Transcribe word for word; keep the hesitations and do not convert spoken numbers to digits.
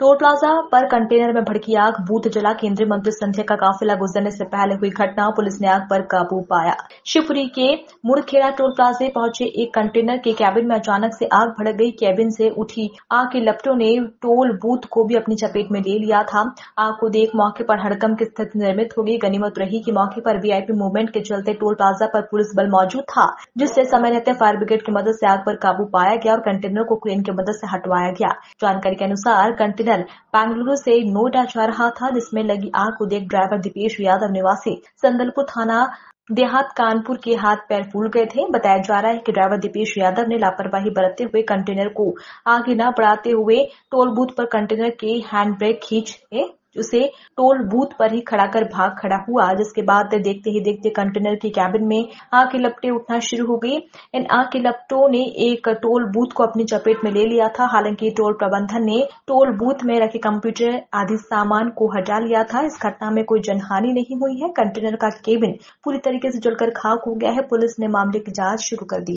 Toll plaza पर container में भड़की आग, बूथ जला। केंद्रीय मंत्री संध्या का काफिला गुजरने से पहले हुई घटना, पुलिस ने आग पर काबू पाया। शिवपुरी के मुड़खेड़ा टोल प्लाजे पहुंचे एक कंटेनर के कैबिन में अचानक से आग भड़क गई। कैबिन से उठी आग की लपटों ने टोल बूथ को भी अपनी चपेट में ले लिया था। आग को देख मौके पर हड़कंप की स्थिति निर्मित हो गई। गनीमत रही कि मौके पर वीआईपी मूवमेंट के चलते टोल प्लाजा पर पुलिस बल मौजूद था, जिससे समय रहते फायर ब्रिगेड की मदद से आग पर काबू पाया गया और कंटेनर को क्रेन की मदद से हटवाया गया। जानकारी के अनुसार कंटेनर बेंगलुरु से नोएडा जा रहा था, जिसमें लगी आग को देख ड्राइवर दीपेश यादव निवासी संदलपुर थाना देहात कानपुर के हाथ पैर फूल गए थे। बताया जा रहा है कि ड्राइवर दीपेश यादव ने लापरवाही बरतते हुए कंटेनर को आगे न बढ़ाते हुए टोल बूथ पर कंटेनर के हैंड ब्रेक खींचे, उसे टोल बूथ पर ही खड़ा कर भाग खड़ा हुआ, जिसके बाद देखते ही देखते कंटेनर के कैबिन में आग के लपटे उठना शुरू हो गई। इन आग के लपटों ने एक टोल बूथ को अपनी चपेट में ले लिया था। हालांकि टोल प्रबंधन ने टोल बूथ में रखे कंप्यूटर आदि सामान को हटा लिया था। इस घटना में कोई जनहानि नहीं हुई है। कंटेनर का केबिन पूरी तरीके से जलकर खाक हो गया है। पुलिस ने मामले की जांच शुरू कर दी।